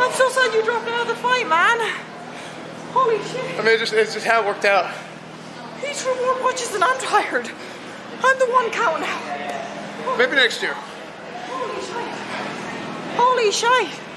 I'm so sad you dropped out of the fight, man. Holy shit. I mean, it's just how it worked out. He's threw more punches than I'm tired. I'm the one counting out. Maybe next year. Holy shit. Holy shit.